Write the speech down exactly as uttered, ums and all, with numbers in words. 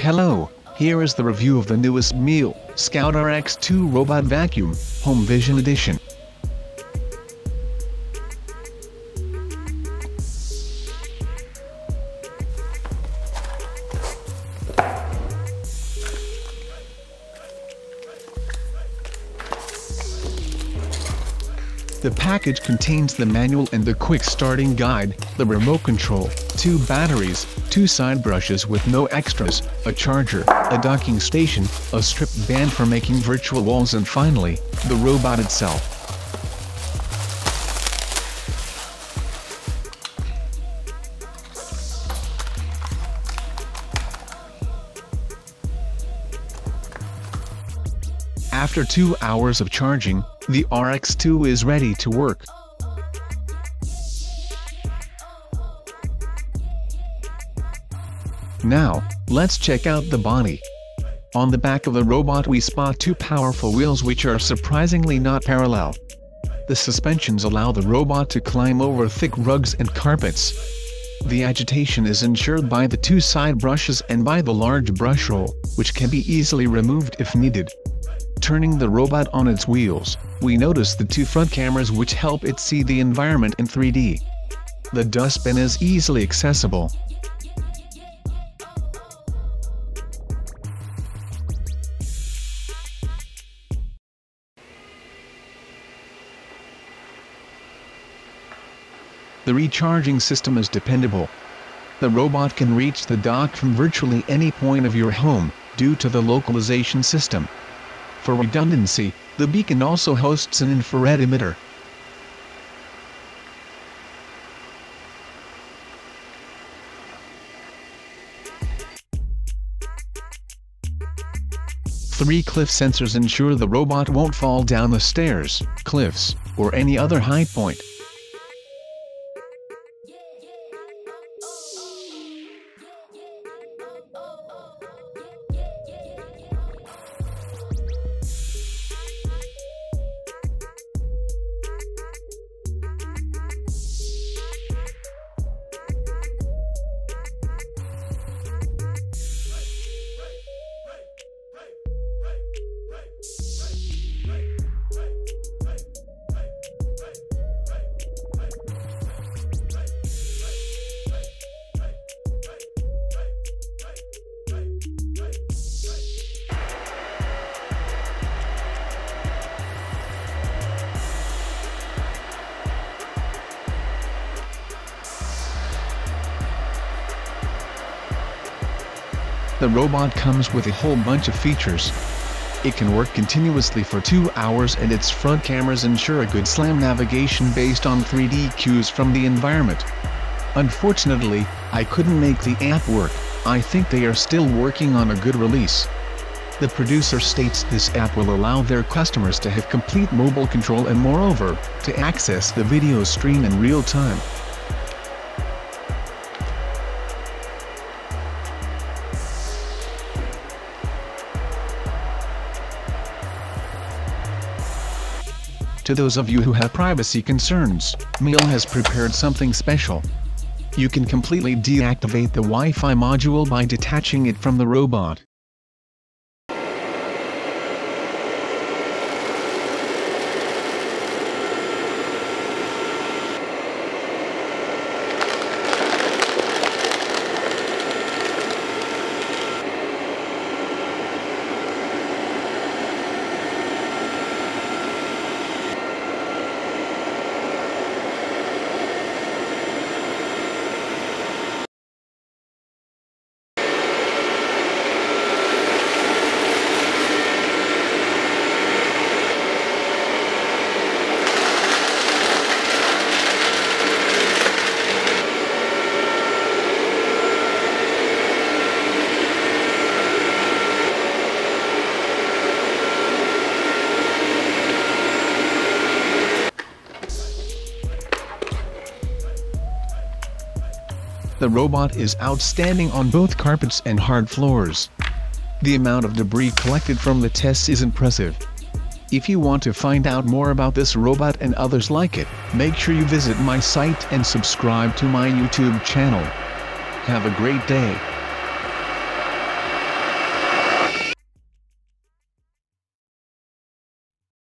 Hello, here is the review of the newest Miele Scout R X two Robot Vacuum, Home Vision Edition. The package contains the manual and the quick starting guide, the remote control, two batteries, two side brushes with no extras, a charger, a docking station, a strip band for making virtual walls, and finally, the robot itself. After two hours of charging, the R X two is ready to work. Now, let's check out the body. On the back of the robot we spot two powerful wheels which are surprisingly not parallel. The suspensions allow the robot to climb over thick rugs and carpets. The agitation is ensured by the two side brushes and by the large brush roll, which can be easily removed if needed. Turning the robot on its wheels, we notice the two front cameras which help it see the environment in three D. The dustbin is easily accessible. The recharging system is dependable. The robot can reach the dock from virtually any point of your home, due to the localization system. For redundancy, the beacon also hosts an infrared emitter. Three cliff sensors ensure the robot won't fall down the stairs, cliffs, or any other high point. The robot comes with a whole bunch of features. It can work continuously for two hours and its front cameras ensure a good slam navigation based on three D cues from the environment. Unfortunately, I couldn't make the app work. I think they are still working on a good release. The producer states this app will allow their customers to have complete mobile control and moreover, to access the video stream in real time. To those of you who have privacy concerns, Miele has prepared something special. You can completely deactivate the Wi-Fi module by detaching it from the robot. The robot is outstanding on both carpets and hard floors. The amount of debris collected from the tests is impressive. If you want to find out more about this robot and others like it, make sure you visit my site and subscribe to my YouTube channel. Have a great day.